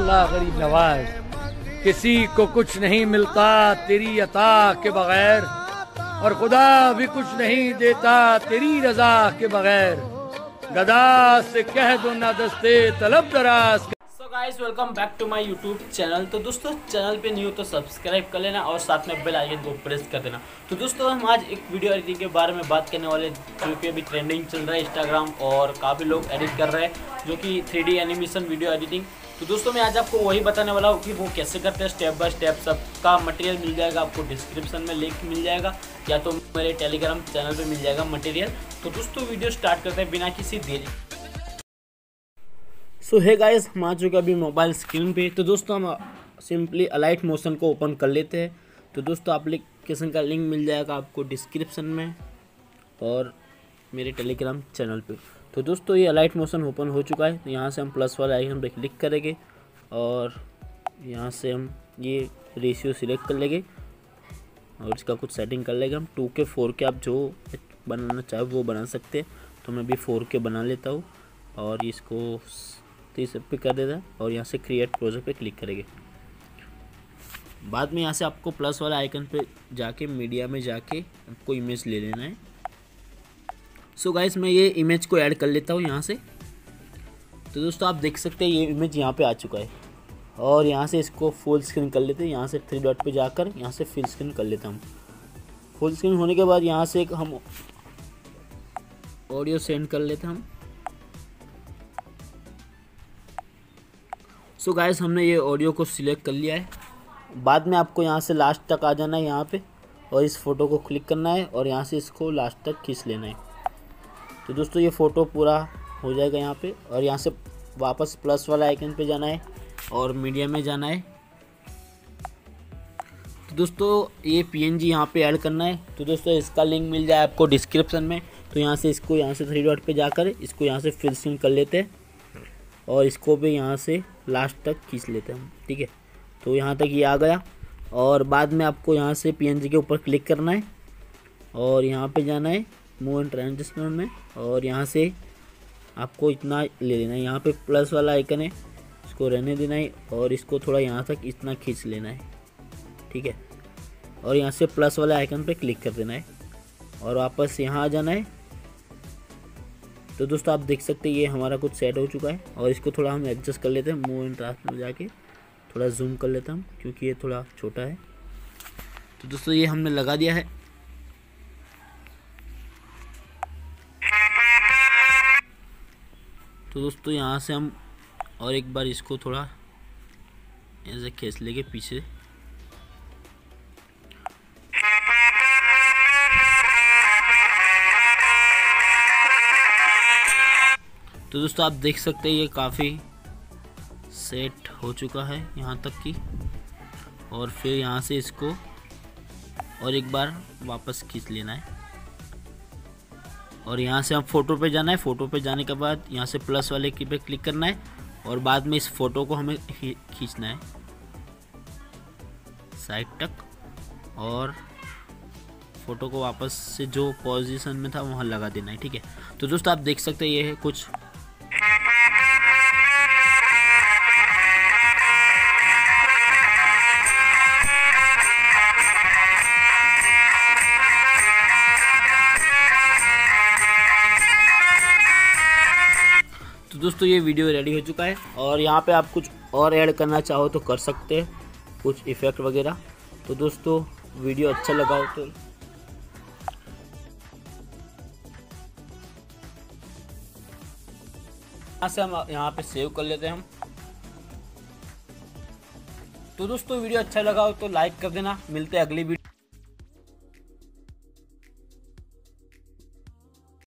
निकला गरीब नवाज। किसी को कुछ नहीं मिलता तेरी अता के बगैर, और खुदा भी कुछ नहीं देता तेरी रजा के बगैर। गदा से कह दो ना दस्ते तलब दराज। Guys welcome back to my YouTube channel. तो दोस्तों चैनल पे न्यू तो सब्सक्राइब कर लेना और साथ में बेल आइकन को प्रेस कर देना। तो दोस्तों हम आज एक वीडियो एडिटिंग के बारे में बात करने वाले जो कि अभी ट्रेंडिंग चल रहा है इंस्टाग्राम और काफ़ी लोग एडिट कर रहे हैं जो कि 3D एनिमेशन वीडियो एडिटिंग। तो दोस्तों मैं आज आपको वही बताने वाला हूँ कि वो कैसे करते हैं स्टेप बाय स्टेप। सबका मटेरियल मिल जाएगा आपको डिस्क्रिप्शन में, लिंक मिल जाएगा या तो मेरे टेलीग्राम चैनल पर मिल जाएगा मटेरियल। तो दोस्तों वीडियो स्टार्ट करते हैं बिना किसी देरी। सो हे गाइस हम आ चुके अभी मोबाइल स्क्रीन पे। तो दोस्तों हम सिंपली अलाइट मोशन को ओपन कर लेते हैं। तो दोस्तों एप्लीकेशन का लिंक मिल जाएगा आपको डिस्क्रिप्शन में और मेरे टेलीग्राम चैनल पे। तो दोस्तों ये अलाइट मोशन ओपन हो चुका है। तो यहाँ से हम प्लस वाला आइकन पर क्लिक करेंगे और यहाँ से हम ये रेशियो सिलेक्ट कर लेंगे और इसका कुछ सेटिंग कर लेंगे हम 2K 4K। आप जो बनाना चाहो वो बना सकते हैं। तो मैं भी 4K बना लेता हूँ और इसको 30 पे कर देता है और यहाँ से क्रिएट प्रोजेक्ट पे क्लिक करेंगे। बाद में यहाँ से आपको प्लस वाला आइकन पे जाके मीडिया में जाके आपको इमेज ले लेना है। सो गाइस मैं ये इमेज को ऐड कर लेता हूँ यहाँ से। तो दोस्तों आप देख सकते हैं ये इमेज यहाँ पे आ चुका है और यहाँ से इसको फुल स्क्रीन कर लेते हैं। यहाँ से 3 डॉट पे जाकर यहाँ से फुल स्क्रीन कर लेता हूँ। फुल स्क्रीन होने के बाद यहाँ से हम ऑडियो सेंड कर लेते हैं हम। सो गाइस हमने ये ऑडियो को सिलेक्ट कर लिया है। बाद में आपको यहाँ से लास्ट तक आ जाना है यहाँ पे और इस फ़ोटो को क्लिक करना है और यहाँ से इसको लास्ट तक खींच लेना है। तो दोस्तों ये फ़ोटो पूरा हो जाएगा यहाँ पे और यहाँ से वापस प्लस वाला आइकन पे जाना है और मीडिया में जाना है। तो दोस्तों ये PNG यहाँ पे ऐड करना है। तो दोस्तों इसका लिंक मिल जाए आपको डिस्क्रिप्शन में। तो यहाँ से इसको यहाँ से 3 डॉट पर जाकर इसको यहाँ से फिल स्क्रीन कर लेते हैं और इसको भी यहाँ से लास्ट तक खींच लेते हैं। ठीक है तो यहाँ तक ये आ गया और बाद में आपको यहाँ से PNG के ऊपर क्लिक करना है और यहाँ पे जाना है मूव एंड ट्रांजिशन में और यहाँ से आपको इतना ले लेना है। यहाँ पे प्लस वाला आइकन है इसको रहने देना है और इसको थोड़ा यहाँ तक इतना खींच लेना है। ठीक है और यहाँ से प्लस वाला आइकन पर क्लिक कर देना है और वापस यहाँ आ जाना है। तो दोस्तों आप देख सकते हैं ये हमारा कुछ सेट हो चुका है और इसको थोड़ा हम एडजस्ट कर लेते हैं। मूव एंड ट्रांसफॉर्म में जाके थोड़ा जूम कर लेता हूँ क्योंकि ये थोड़ा छोटा है। तो दोस्तों ये हमने लगा दिया है। तो दोस्तों यहाँ से हम और एक बार इसको थोड़ा ऐसे खींच लेंगे पीछे। तो दोस्तों आप देख सकते हैं ये काफ़ी सेट हो चुका है यहाँ तक कि। और फिर यहाँ से इसको और एक बार वापस खींच लेना है और यहाँ से आप फ़ोटो पे जाना है। फ़ोटो पे जाने के बाद यहाँ से प्लस वाले की पे क्लिक करना है और बाद में इस फ़ोटो को हमें खींचना है साइड तक और फ़ोटो को वापस से जो पोजीशन में था वहाँ लगा देना है। ठीक है तो दोस्तों आप देख सकते हैं ये है कुछ। दोस्तों ये वीडियो रेडी हो चुका है और यहाँ पे आप कुछ और ऐड करना चाहो तो कर सकते हैं, कुछ इफ़ेक्ट वगैरह। तो दोस्तों वीडियो अच्छा लगा हो तो यहाँ से हम यहाँ पे सेव कर लेते हैं हम। तो दोस्तों वीडियो अच्छा लगा हो तो लाइक कर देना। मिलते हैं अगली वीडियो।